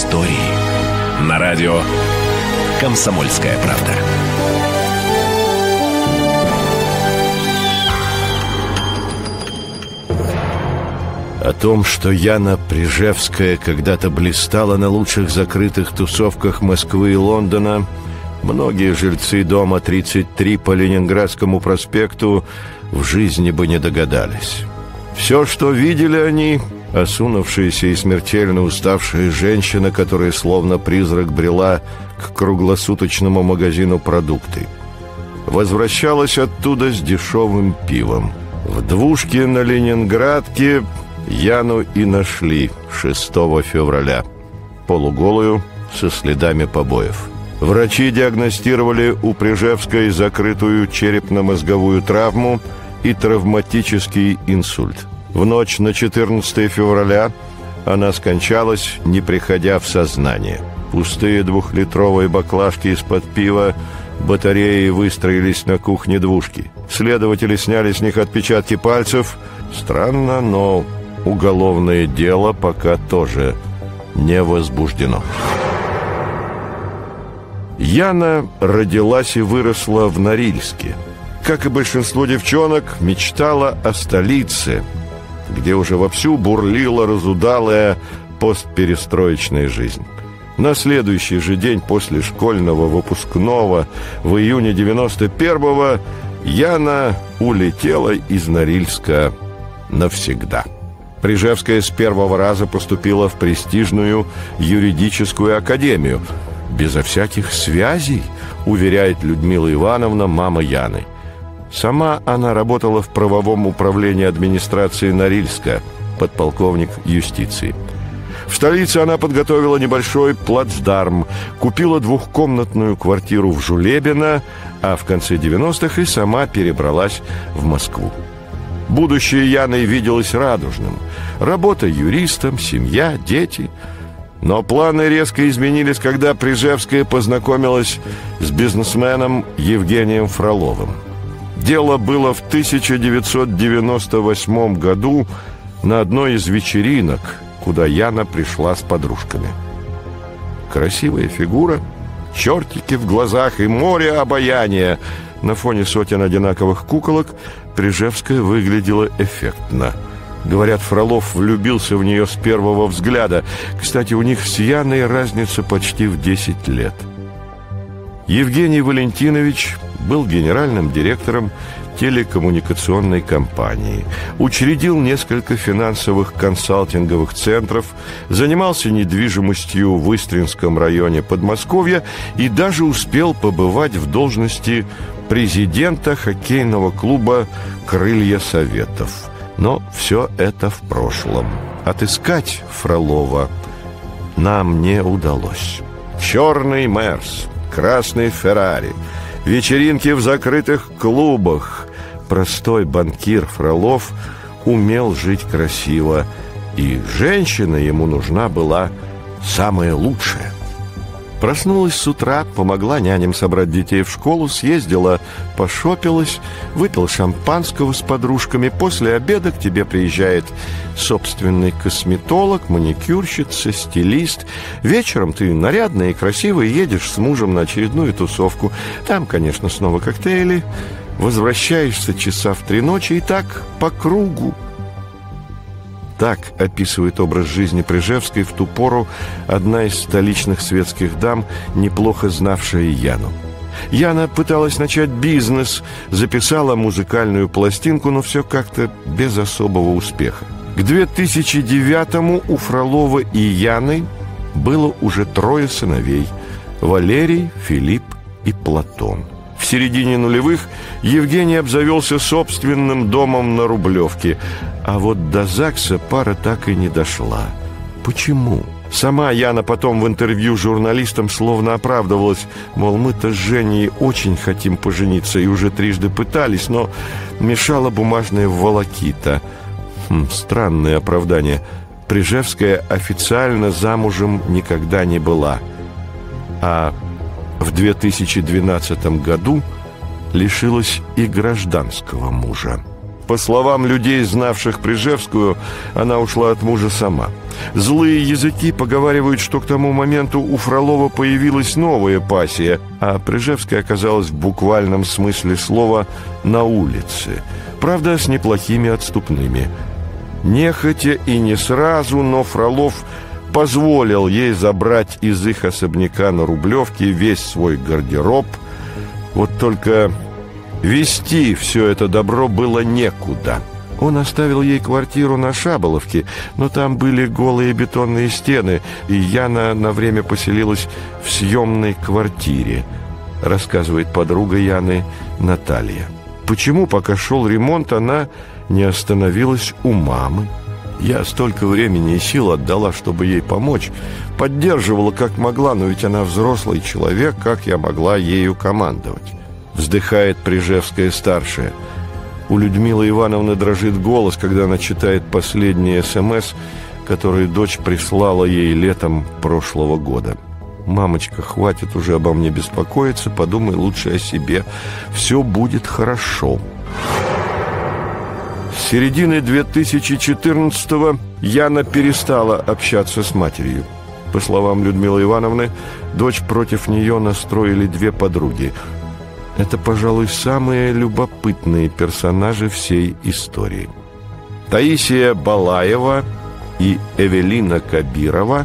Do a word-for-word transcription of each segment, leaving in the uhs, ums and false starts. истории» на радио «Комсомольская правда». О том, что Яна Прежевская когда-то блистала на лучших закрытых тусовках Москвы и Лондона, многие жильцы дома тридцать три по Ленинградскому проспекту в жизни бы не догадались. Все, что видели они, осунувшаяся и смертельно уставшая женщина, которая словно призрак брела к круглосуточному магазину продукты. Возвращалась оттуда с дешевым пивом. В двушке на Ленинградке Яну и нашли шестого февраля, полуголую, со следами побоев. Врачи диагностировали у Прижевской закрытую черепно-мозговую травму и травматический инсульт. В ночь на четырнадцатое февраля она скончалась, не приходя в сознание. Пустые двухлитровые баклажки из-под пива батареей выстроились на кухне двушки. Следователи сняли с них отпечатки пальцев. Странно, но уголовное дело пока тоже не возбуждено. Яна родилась и выросла в Норильске. Как и большинство девчонок, мечтала о столице, где уже вовсю бурлила разудалая постперестроечная жизнь. На следующий же день после школьного выпускного в июне девяносто первого Яна улетела из Норильска навсегда. Прижевская с первого раза поступила в престижную юридическую академию. Безо всяких связей, уверяет Людмила Ивановна, мама Яны. Сама она работала в правовом управлении администрации Норильска, подполковник юстиции. В столице она подготовила небольшой плацдарм, купила двухкомнатную квартиру в Жулебино, а в конце девяностых и сама перебралась в Москву. Будущее Яны виделось радужным. Работа юристом, семья, дети. Но планы резко изменились, когда Прижевская познакомилась с бизнесменом Евгением Фроловым. Дело было в тысяча девятьсот девяносто восьмом году на одной из вечеринок, куда Яна пришла с подружками. Красивая фигура, чертики в глазах и море обаяния. На фоне сотен одинаковых куколок Прижевская выглядела эффектно. Говорят, Фролов влюбился в нее с первого взгляда. Кстати, у них с Яной разница почти в десять лет. Евгений Валентинович был генеральным директором телекоммуникационной компании. Учредил несколько финансовых консалтинговых центров, занимался недвижимостью в Истринском районе Подмосковья и даже успел побывать в должности президента хоккейного клуба «Крылья Советов». Но все это в прошлом. Отыскать Фролова нам не удалось. Черный Мерс, красный Феррари, вечеринки в закрытых клубах. Простой банкир Фролов умел жить красиво, и женщина ему нужна была самая лучшая. Проснулась с утра, помогла няням собрать детей в школу, съездила, пошопилась, выпил шампанского с подружками. После обеда к тебе приезжает собственный косметолог, маникюрщица, стилист. Вечером ты нарядная и красивая, едешь с мужем на очередную тусовку. Там, конечно, снова коктейли. Возвращаешься часа в три ночи и так по кругу. Так описывает образ жизни Прижевской в ту пору одна из столичных светских дам, неплохо знавшая Яну. Яна пыталась начать бизнес, записала музыкальную пластинку, но все как-то без особого успеха. К две тысячи девятому у Фролова и Яны было уже трое сыновей – Валерий, Филипп и Платон. В середине нулевых Евгений обзавелся собственным домом на Рублевке, а вот до ЗАГСа пара так и не дошла. Почему? Сама Яна потом в интервью журналистам словно оправдывалась, мол, мы-то с Женей очень хотим пожениться и уже трижды пытались, но мешала бумажная волокита. Хм, странное оправдание. Прижевская официально замужем никогда не была. А... В две тысячи двенадцатом году лишилась и гражданского мужа. По словам людей, знавших Прижевскую, она ушла от мужа сама. Злые языки поговаривают, что к тому моменту у Фролова появилась новая пассия, а Прижевская оказалась в буквальном смысле слова «на улице». Правда, с неплохими отступными. Нехотя и не сразу, но Фролов позволил ей забрать из их особняка на Рублевке весь свой гардероб. Вот только везти все это добро было некуда. Он оставил ей квартиру на Шаболовке, но там были голые бетонные стены, и Яна на время поселилась в съемной квартире, рассказывает подруга Яны Наталья. Почему, пока шел ремонт, она не остановилась у мамы? Я столько времени и сил отдала, чтобы ей помочь. Поддерживала, как могла, но ведь она взрослый человек, как я могла ею командовать? Вздыхает Прижевская-старшая. У Людмилы Ивановны дрожит голос, когда она читает последний эс эм эс, который дочь прислала ей летом прошлого года. «Мамочка, хватит уже обо мне беспокоиться, подумай лучше о себе. Все будет хорошо». С середины две тысячи четырнадцатого Яна перестала общаться с матерью. По словам Людмилы Ивановны, дочь против нее настроили две подруги. Это, пожалуй, самые любопытные персонажи всей истории. Таисия Балаева и Эвелина Кабирова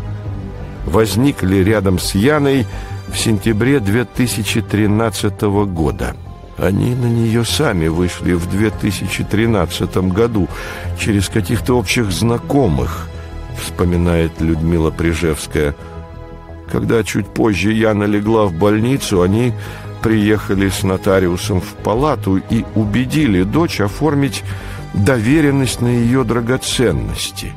возникли рядом с Яной в сентябре две тысячи тринадцатого года. Они на нее сами вышли в две тысячи тринадцатом году через каких-то общих знакомых, вспоминает Людмила Прижевская. Когда чуть позже Яна легла в больницу, они приехали с нотариусом в палату и убедили дочь оформить доверенность на ее драгоценности.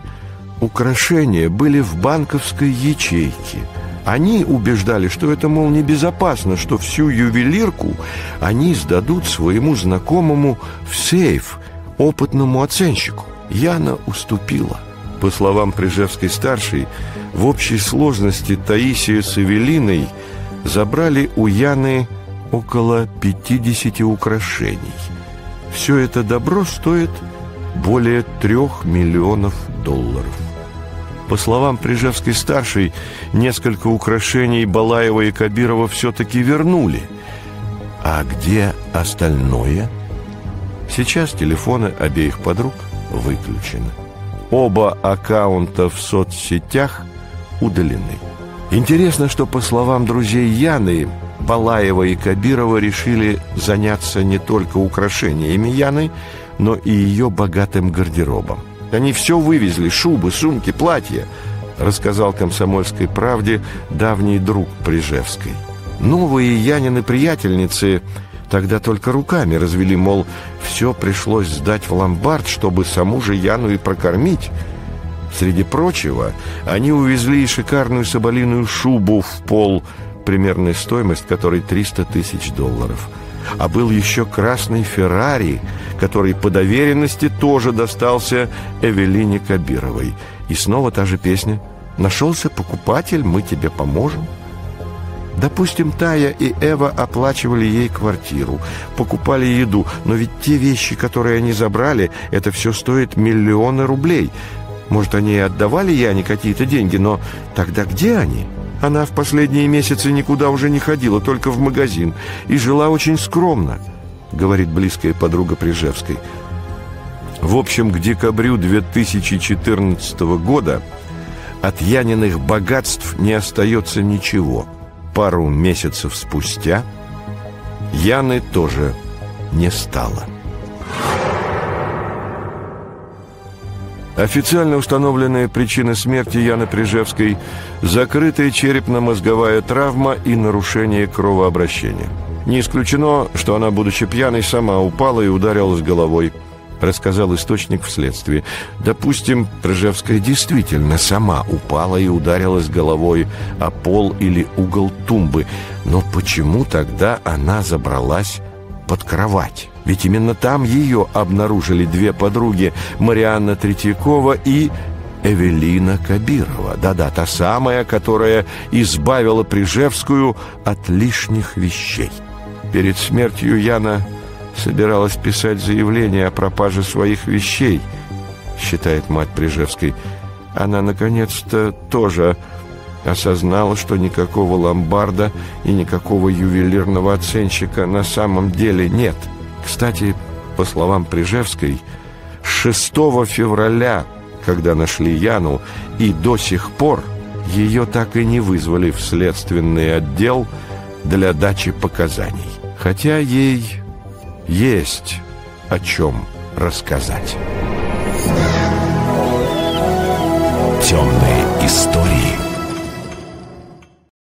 Украшения были в банковской ячейке. Они убеждали, что это, мол, небезопасно, что всю ювелирку они сдадут своему знакомому в сейф, опытному оценщику. Яна уступила. По словам Прижевской-старшей, в общей сложности Таисия с Эвелиной забрали у Яны около пятьдесят украшений. Все это добро стоит более трех миллионов долларов. По словам Прижевской-старшей, несколько украшений Балаева и Кабирова все-таки вернули. А где остальное? Сейчас телефоны обеих подруг выключены. Оба аккаунта в соцсетях удалены. Интересно, что, по словам друзей Яны, Балаева и Кабирова решили заняться не только украшениями Яны, но и ее богатым гардеробом. Они все вывезли – шубы, сумки, платья, рассказал «Комсомольской правде» давний друг Прижевской. Новые Янины приятельницы тогда только руками развели, мол, все пришлось сдать в ломбард, чтобы саму же Яну и прокормить. Среди прочего, они увезли и шикарную соболиную шубу в пол, примерная стоимость которой триста тысяч долларов. А был еще красный «Феррари», который по доверенности тоже достался Эвелине Кабировой. И снова та же песня. «Нашелся покупатель, мы тебе поможем». Допустим, Тая и Эва оплачивали ей квартиру, покупали еду. Но ведь те вещи, которые они забрали, это все стоит миллионы рублей. Может, они и отдавали Яне какие-то деньги, но тогда где они? Она в последние месяцы никуда уже не ходила, только в магазин, и жила очень скромно, говорит близкая подруга Прижевской. В общем, к декабрю две тысячи четырнадцатого года от Яниных богатств не остается ничего. Пару месяцев спустя Яны тоже не стало. Официально установленная причина смерти Яны Прижевской – закрытая черепно-мозговая травма и нарушение кровообращения. Не исключено, что она, будучи пьяной, сама упала и ударилась головой, рассказал источник вследствие. Допустим, Прижевская действительно сама упала и ударилась головой о пол или угол тумбы. Но почему тогда она забралась под кровать? Ведь именно там ее обнаружили две подруги – Марианна Третьякова и Эвелина Кабирова. Да-да, та самая, которая избавила Прижевскую от лишних вещей. Перед смертью Яна собиралась писать заявление о пропаже своих вещей, считает мать Прижевской. Она, наконец-то, тоже осознала, что никакого ломбарда и никакого ювелирного оценщика на самом деле нет. Кстати, по словам Прижевской, шестого февраля, когда нашли Яну, и до сих пор ее так и не вызвали в следственный отдел для дачи показаний. Хотя ей есть о чем рассказать. Темные истории.